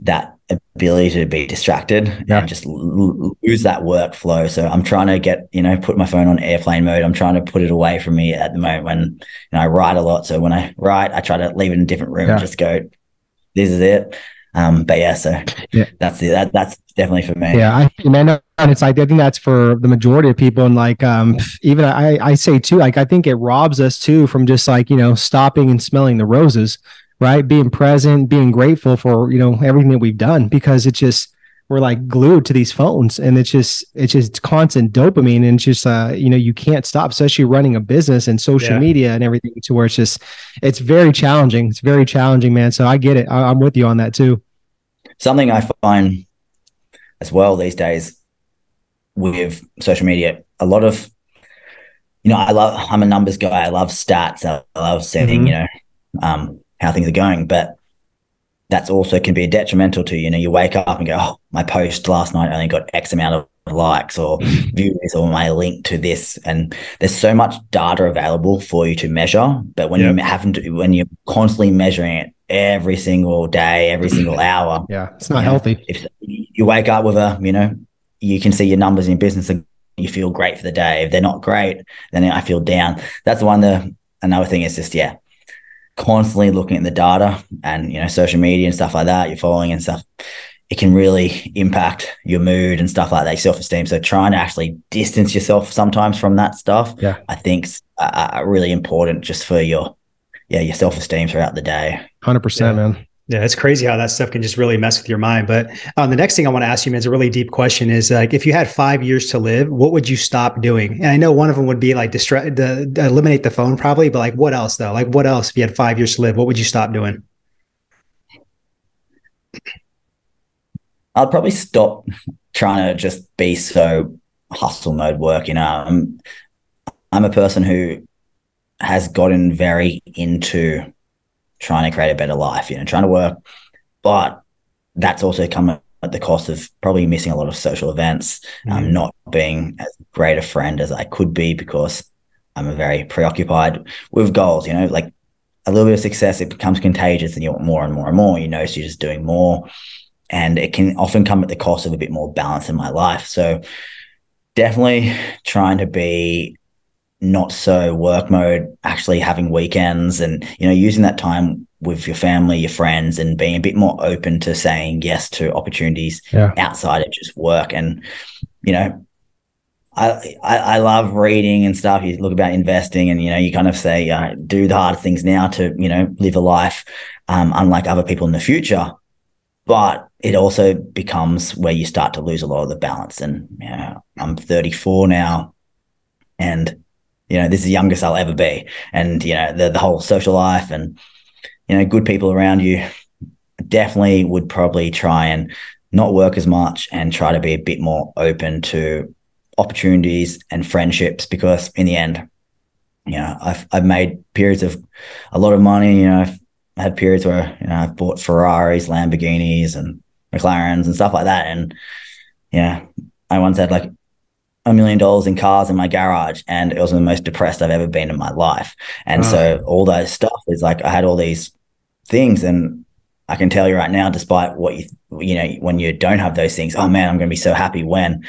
that ability to be distracted yeah. and just lose that workflow. So I'm trying to get, you know, put my phone on airplane mode. I'm trying to put it away from me at the moment. When, you know, I write a lot, so when I write, I try to leave it in a different room yeah. and just go, this is it. Um, but yeah, so yeah. that's it. That, that's definitely for me. Yeah, I, and I know, and it's like, I think that's for the majority of people. And like, um, even I, I say too, like, I think it robs us too from just like, you know, stopping and smelling the roses. Right. Being present, being grateful for, you know, everything that we've done, because it's just, we're like glued to these phones, and it's just, it's just constant dopamine. And it's just, uh, you know, you can't stop, especially running a business and social yeah. media and everything, to where it's just, it's very challenging. It's very challenging, man. So I get it. I, I'm with you on that too. Something I find as well these days with social media, a lot of, you know, I love, I'm a numbers guy. I love stats. I love seeing, mm-hmm. you know, um, how things are going, but that's also can be detrimental to, you know, you wake up and go, oh, my post last night only got X amount of likes or views, or my link to this. And there's so much data available for you to measure, but when yeah. you happen to, when you're constantly measuring it every single day, every single hour, yeah, it's not healthy. Know, if you wake up with a, you know, you can see your numbers in business and you feel great for the day. If they're not great, then I feel down. That's one, the, another thing is just, yeah, constantly looking at the data and, you know, social media and stuff like that, you're following and stuff, it can really impact your mood and stuff like that, your self-esteem. So trying to actually distance yourself sometimes from that stuff, yeah, I think is uh, really important just for your, yeah, your self-esteem throughout the day. one hundred percent, yeah. man. Yeah, it's crazy how that stuff can just really mess with your mind. But um, the next thing I want to ask you, man, is a really deep question is like, if you had five years to live, what would you stop doing? And I know one of them would be like distract, uh, eliminate the phone probably, but like what else though? Like what else, if you had five years to live, what would you stop doing? I'd probably stop trying to just be so hustle mode work. You know, I'm, I'm a person who has gotten very into trying to create a better life, you know, trying to work, but that's also come at the cost of probably missing a lot of social events, mm-hmm. um, not being as great a friend as I could be because I'm very preoccupied with goals, you know, like a little bit of success, it becomes contagious and you want more and more and more, you know, so you're just doing more. And it can often come at the cost of a bit more balance in my life. So definitely trying to be not so work mode, actually having weekends and, you know, using that time with your family, your friends, and being a bit more open to saying yes to opportunities yeah. outside of just work. And, you know, I, I, I love reading and stuff. You look about investing and, you know, you kind of say, uh, do the hard things now to, you know, live a life um, unlike other people in the future. But it also becomes where you start to lose a lot of the balance. And you know, I'm thirty-four now, and you know this is the youngest I'll ever be. And you know the, the whole social life and you know good people around you, definitely would probably try and not work as much and try to be a bit more open to opportunities and friendships, because in the end, you know, I've I've made periods of a lot of money. You know, I've, I had periods where you know I've bought Ferraris, Lamborghinis, and McLarens and stuff like that, and yeah, I once had like a million dollars in cars in my garage, and it was the most depressed I've ever been in my life. And oh. so all that stuff is like I had all these things, and I can tell you right now, despite what you you know when you don't have those things, oh man, I'm going to be so happy when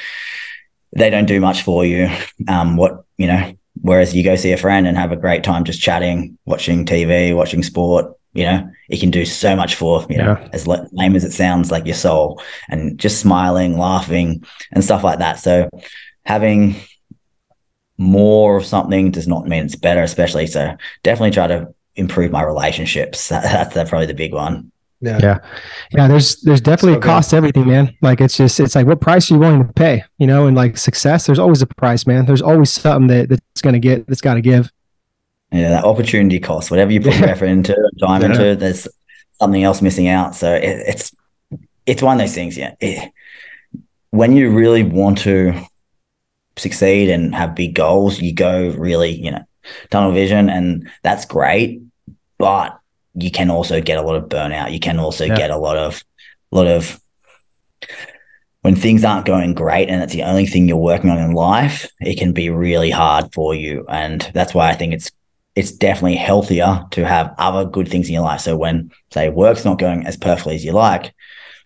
they don't do much for you. Um, what you know, whereas you go see a friend and have a great time just chatting, watching T V, watching sport. You know, it can do so much for, you know, yeah. as lame as it sounds, like your soul, and just smiling, laughing and stuff like that. So having more of something does not mean it's better, especially. So definitely try to improve my relationships. That, that's, that's probably the big one. Yeah. Yeah. Yeah. There's, there's definitely so a cost to everything, man. Like it's just, it's like, what price are you willing to pay, you know, and like success, there's always a price, man. There's always something that, that's going to get, that's got to give. Yeah, that opportunity cost, whatever you put your effort into, time yeah. into, there's something else missing out. So it, it's it's one of those things, yeah. It, when you really want to succeed and have big goals, you go really, you know, tunnel vision, and that's great. But you can also get a lot of burnout. You can also yeah. get a lot of, lot of when things aren't going great and it's the only thing you're working on in life, it can be really hard for you. And that's why I think it's it's definitely healthier to have other good things in your life. So when, say, work's not going as perfectly as you like,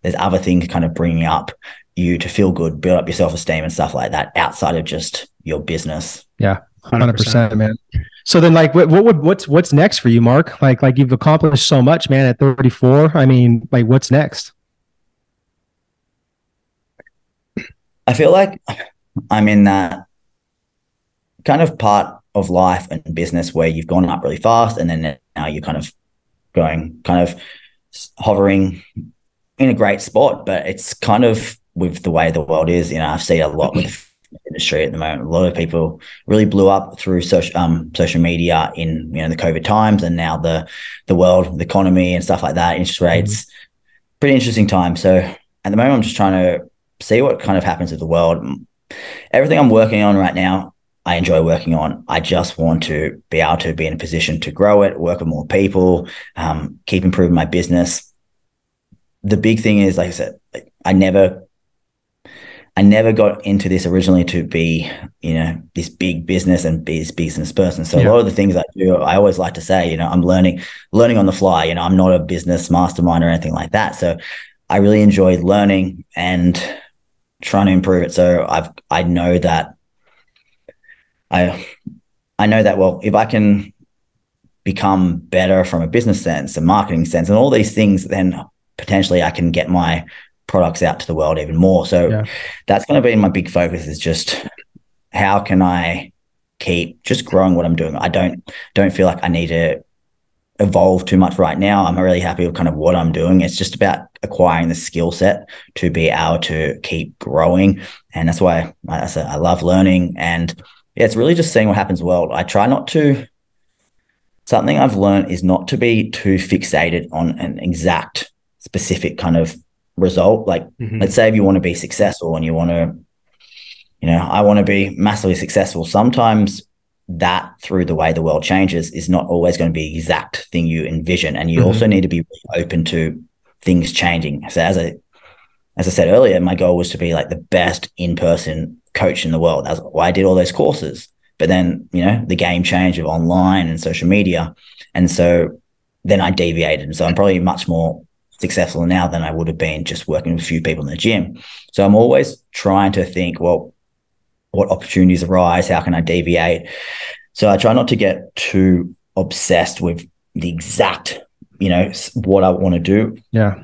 there's other things kind of bringing up you to feel good, build up your self-esteem and stuff like that outside of just your business. Yeah, one hundred percent, man. So then, like, what would what, what's what's next for you, Mark? Like, like you've accomplished so much, man, at thirty-four. I mean, like, what's next? I feel like I'm in that kind of part of life and business where you've gone up really fast, and then now you're kind of going, kind of hovering in a great spot. But it's kind of with the way the world is, you know, I've seen a lot with the industry at the moment. A lot of people really blew up through social um, social media in you know the COVID times, and now the the world, the economy, and stuff like that, interest rates, pretty interesting time. So at the moment, I'm just trying to see what kind of happens with the world. Everything I'm working on right now, I enjoy working on. I just want to be able to be in a position to grow it, work with more people, um, keep improving my business. The big thing is, like I said, I never, I never got into this originally to be, you know, this big business and be this business person. So yeah. a lot of the things I do, I always like to say, you know, I'm learning, learning on the fly. You know, I'm not a business mastermind or anything like that. So I really enjoy learning and trying to improve it. So I've, I know that. I I know that, well, if I can become better from a business sense, a marketing sense, and all these things, then potentially I can get my products out to the world even more. So yeah. that's going to be my big focus, is just how can I keep just growing what I'm doing. I don't don't feel like I need to evolve too much right now. I'm really happy with kind of what I'm doing. It's just about acquiring the skill set to be able to keep growing. And that's why, like I said, I love learning. And yeah, it's really just seeing what happens in the world. I try not to, something I've learned is not to be too fixated on an exact specific kind of result. Like mm-hmm. let's say if you want to be successful and you want to, you know, I want to be massively successful. Sometimes that, through the way the world changes, is not always going to be the exact thing you envision. And you mm-hmm. also need to be really open to things changing. So as a as I said earlier, my goal was to be like the best in-person coach in the world. That's why I did all those courses. But then, you know, the game changed of online and social media. And so then I deviated. And so I'm probably much more successful now than I would have been just working with a few people in the gym. So I'm always trying to think, well, what opportunities arise? How can I deviate? So I try not to get too obsessed with the exact, you know, what I want to do. Yeah.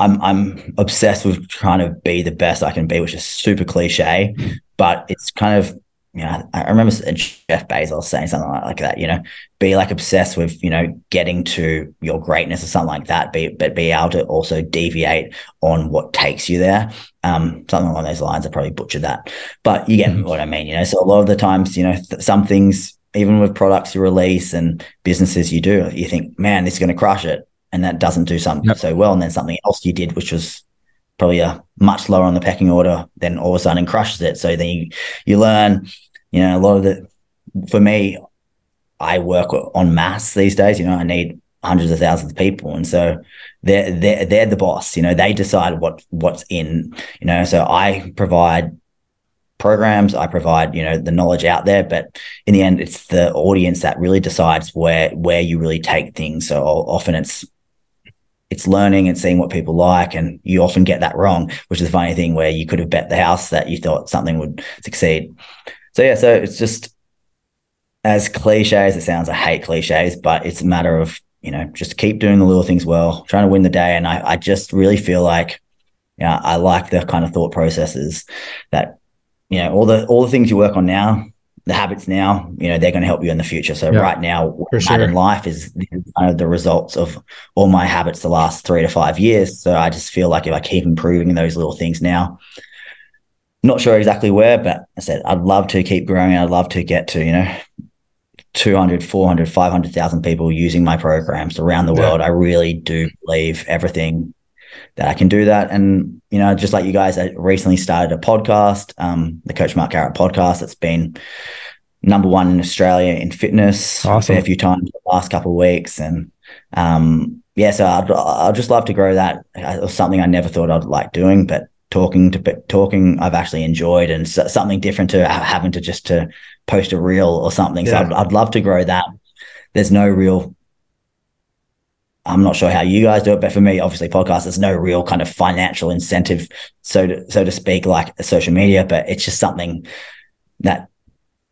I'm, I'm obsessed with trying to be the best I can be, which is super cliche, but it's kind of, you know, I remember Jeff Bezos saying something like that, you know, be like obsessed with, you know, getting to your greatness or something like that, be, but be able to also deviate on what takes you there. Um, something along those lines. I probably butchered that, but you get mm-hmm. what I mean, you know? So a lot of the times, you know, th some things, even with products you release and businesses you do, you think, man, this is going to crush it. And that doesn't do something yep. so well. And then something else you did, which was probably a much lower on the pecking order, then all of a sudden crushes it. So then you, you learn, you know, a lot of the, for me, I work on mass these days, you know, I need hundreds of thousands of people. And so they're, they're, they're the boss, you know, they decide what, what's in, you know, so I provide programs, I provide, you know, the knowledge out there, but in the end, it's the audience that really decides where, where you really take things. So often it's, it's learning and seeing what people like. And you often get that wrong, which is a funny thing where you could have bet the house that you thought something would succeed. So, yeah, so it's just as cliche as it sounds. I hate cliches, but it's a matter of, you know, just keep doing the little things well, trying to win the day. And I, I just really feel like, you know, I like the kind of thought processes that, you know, all the, all the things you work on now, the habits now, you know, they're going to help you in the future. So yeah, right now, what sure. in life is kind of the results of all my habits the last three to five years. So I just feel like if I keep improving those little things now, not sure exactly where, but I said, I'd love to keep growing. I'd love to get to, you know, two hundred, four hundred, five hundred thousand people using my programs around the yeah. world. I really do believe everything that I can do that. And, you know, just like you guys, I recently started a podcast, um, the Coach Mark Carroll podcast. That's been number one in Australia in fitness awesome. a few times the last couple of weeks. And, um, yeah, so I'd, I'd just love to grow that. It was something I never thought I'd like doing, but talking to talking, I've actually enjoyed, and so, something different to having to just to post a reel or something. Yeah. So I'd, I'd love to grow that. There's no real, I'm not sure how you guys do it, but for me, obviously podcasts, there's no real kind of financial incentive, so to, so to speak, like social media, but it's just something that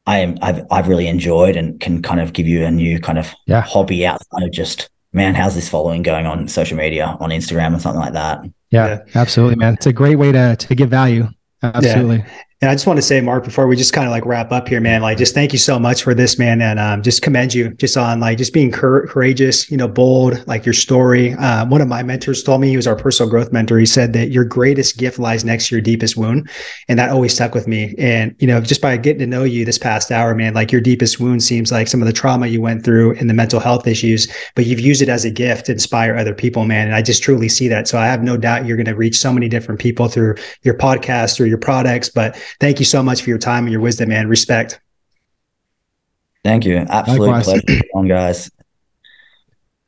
I am, I've, I've really enjoyed and can kind of give you a new kind of yeah. hobby outside of just, man, how's this following going on social media, on Instagram or something like that. Yeah, yeah. Absolutely, man. It's a great way to, to give value. Absolutely. Yeah. And I just want to say, Mark, before we just kind of like wrap up here, man, like just thank you so much for this, man. And um, just commend you just on like just being cur courageous, you know, bold, like your story. Uh, one of my mentors told me, he was our personal growth mentor. He said that your greatest gift lies next to your deepest wound. And that always stuck with me. And, you know, just by getting to know you this past hour, man, like your deepest wound seems like some of the trauma you went through and the mental health issues, but you've used it as a gift to inspire other people, man. And I just truly see that. So I have no doubt you're going to reach so many different people through your podcast, through your products, but thank you so much for your time and your wisdom, man. Respect. Thank you. Absolute pleasure. Come on, guys.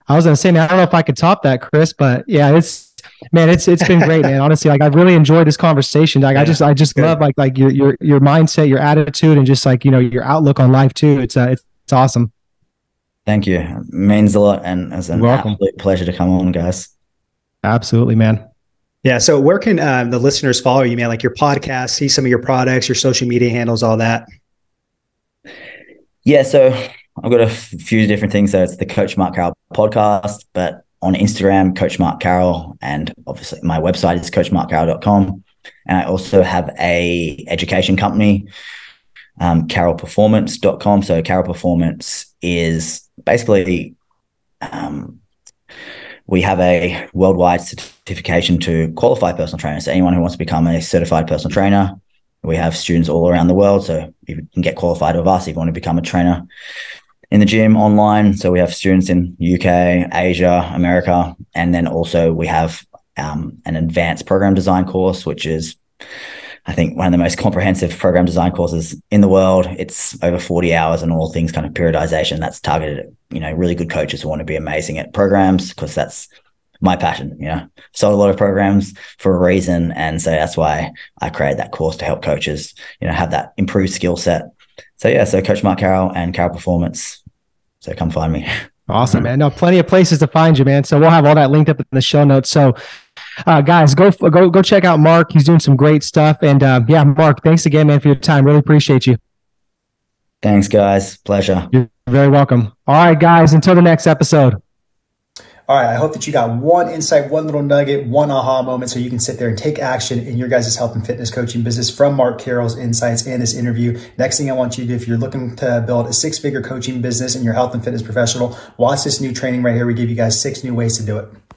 I was going to say, man, I don't know if I could top that, Chris, but yeah, it's, man, it's, it's been great, man. Honestly, like I've really enjoyed this conversation. Like yeah, I just, I just good. love like, like your, your, your mindset, your attitude, and just like, you know, your outlook on life too. It's, uh, it's, it's awesome. Thank you. It means a lot. And it's an Welcome. absolute pleasure to come on, guys. Absolutely, man. Yeah. So where can um, the listeners follow you, man? Like your podcast, see some of your products, your social media handles, all that. Yeah. So I've got a few different things. So it's the Coach Mark Carroll podcast, but on Instagram, Coach Mark Carroll. And obviously my website is coach mark carroll dot com. And I also have a education company, um, carroll performance dot com. So Carroll Performance is basically, um, we have a worldwide certification to qualify personal trainers. So anyone who wants to become a certified personal trainer, we have students all around the world. So you can get qualified with us if you want to become a trainer in the gym, online. So we have students in U K, Asia, America. And then also we have um, an advanced program design course, which is, I think, one of the most comprehensive program design courses in the world. It's over forty hours and all things kind of periodization. That's targeted at, you know, really good coaches who want to be amazing at programs, because that's my passion, you know. Sold a lot of programs for a reason, and so that's why I created that course to help coaches, you know, have that improved skill set. So yeah, so Coach Mark Carroll and Carroll Performance. So come find me. Awesome, man. No, plenty of places to find you, man. So we'll have all that linked up in the show notes. So uh, guys, go go go check out Mark. He's doing some great stuff. And uh, yeah, Mark, thanks again, man, for your time. Really appreciate you. Thanks, guys. Pleasure. You're very welcome. All right, guys, until the next episode. All right, I hope that you got one insight, one little nugget, one aha moment so you can sit there and take action in your guys' health and fitness coaching business from Mark Carroll's insights and this interview. Next thing I want you to do, if you're looking to build a six-figure coaching business and you're a health and fitness professional, watch this new training right here. We give you guys six new ways to do it.